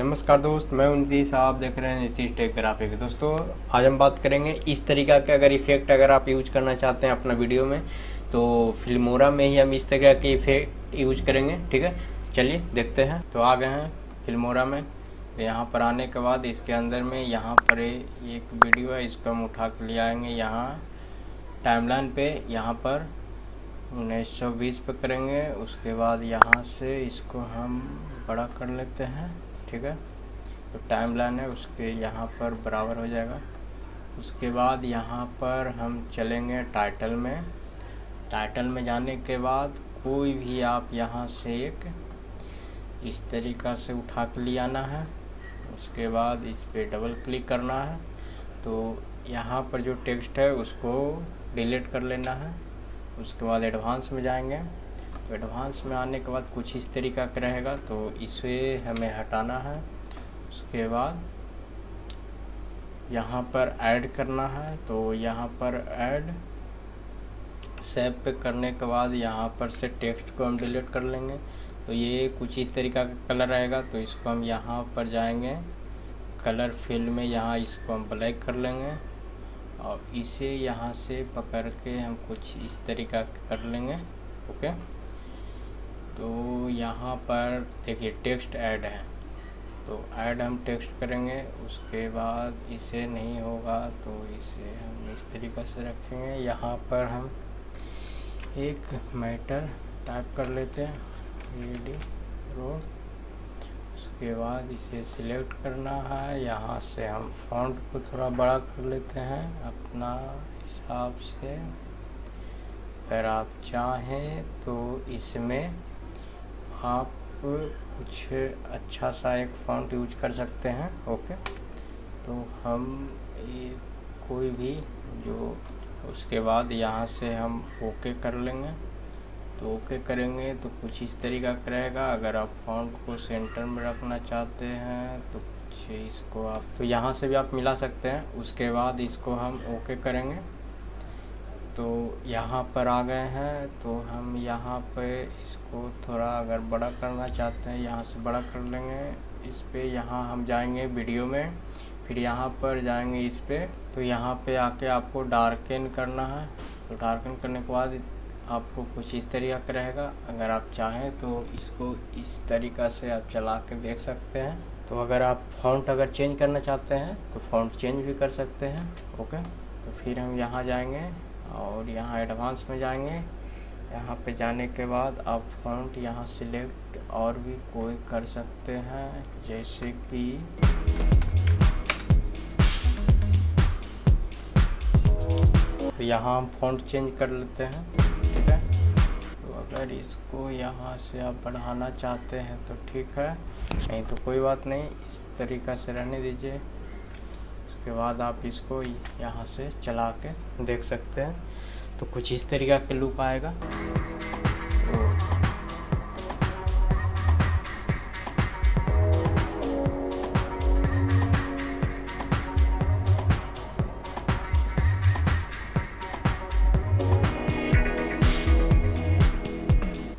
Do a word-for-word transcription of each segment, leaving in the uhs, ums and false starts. नमस्कार दोस्त, मैं नीतीश। आप देख रहे हैं नीतीश टेक ग्राफिक्स। दोस्तों, आज हम बात करेंगे इस तरीका के अगर इफ़ेक्ट अगर आप यूज करना चाहते हैं अपना वीडियो में, तो फिल्मोरा में ही हम इस तरीका के इफ़ेक्ट यूज करेंगे। ठीक है, चलिए देखते हैं। तो आ गए हैं फिल्मोरा में। यहाँ पर आने के बाद इसके अंदर में यहाँ पर एक वीडियो है, इसको हम उठा के ले आएँगे। यहाँ टाइमलाइन पर यहाँ पर उन्नीस सौ बीस पर करेंगे। उसके बाद यहाँ से इसको हम बड़ा कर लेते हैं। ठीक है, तो टाइम लाइन है उसके यहाँ पर बराबर हो जाएगा। उसके बाद यहाँ पर हम चलेंगे टाइटल में। टाइटल में जाने के बाद कोई भी आप यहाँ से एक इस तरीक़ा से उठा के ले आना है। उसके बाद इस पर डबल क्लिक करना है। तो यहाँ पर जो टेक्स्ट है उसको डिलीट कर लेना है। उसके बाद एडवांस में जाएंगे। तो एडवांस में आने के बाद कुछ इस तरीका का रहेगा, तो इसे हमें हटाना है। उसके बाद यहाँ पर ऐड करना है, तो यहाँ पर ऐड सेव पे करने के बाद यहाँ पर से टेक्स्ट को हम डिलीट कर लेंगे। तो ये कुछ इस तरीका का कलर रहेगा। तो इसको हम यहाँ पर जाएंगे कलर फील्ड में, यहाँ इसको हम ब्लैक कर लेंगे और इसे यहाँ से पकड़ के हम कुछ इस तरीका कर लेंगे। ओके, तो यहाँ पर देखिए टेक्स्ट ऐड है, तो ऐड हम टेक्स्ट करेंगे। उसके बाद इसे नहीं होगा तो इसे हम इस तरीक़े से रखेंगे। यहाँ पर हम एक मैटर टाइप कर लेते हैं, ए डी रो। उसके बाद इसे सिलेक्ट करना है। यहाँ से हम फॉन्ट को थोड़ा बड़ा कर लेते हैं अपना हिसाब से। अगर आप चाहें तो इसमें आप कुछ अच्छा सा एक फॉन्ट यूज कर सकते हैं। ओके, तो हम ये कोई भी जो, उसके बाद यहाँ से हम ओके कर लेंगे। तो ओके करेंगे तो कुछ इस तरीका का रहेगा। अगर आप फॉन्ट को सेंटर में रखना चाहते हैं तो कुछ इसको आप तो यहाँ से भी आप मिला सकते हैं। उसके बाद इसको हम ओके करेंगे। तो यहाँ पर आ गए हैं। तो हम यहाँ पे इसको थोड़ा अगर बड़ा करना चाहते हैं, यहाँ से बड़ा कर लेंगे। इस पे यहाँ हम जाएंगे वीडियो में, फिर यहाँ पर जाएंगे इस पे। तो यहाँ पे आके आपको डार्कन करना है। तो डार्कन करने के बाद आपको कुछ इस तरीका का रहेगा। अगर आप चाहें तो इसको इस तरीक़ा से आप चला के देख सकते हैं। तो अगर आप फॉन्ट अगर चेंज करना चाहते हैं तो फॉन्ट चेंज भी कर सकते हैं। ओके, तो फिर हम यहाँ जाएँगे और यहाँ एडवांस में जाएंगे। यहाँ पे जाने के बाद आप फॉन्ट यहाँ सिलेक्ट और भी कोई कर सकते हैं, जैसे कि तो यहाँ हम फॉन्ट चेंज कर लेते हैं। ठीक है, तो अगर इसको यहाँ से आप बढ़ाना चाहते हैं तो ठीक है, नहीं तो कोई बात नहीं, इस तरीक़ा से रहने दीजिए। उसके बाद आप इसको यहाँ से चला के देख सकते हैं। तो कुछ इस तरीक़ा का लुक आएगा।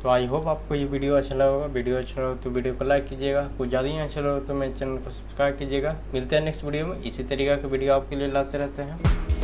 तो आई होप आपको ये वीडियो अच्छा लगा होगा। वीडियो अच्छा लगा तो वीडियो को लाइक कीजिएगा। कुछ ज़्यादा ही अच्छा लगा तो मेरे चैनल को सब्सक्राइब कीजिएगा। मिलते हैं नेक्स्ट वीडियो में, इसी तरीक़ा के वीडियो आपके लिए लाते रहते हैं।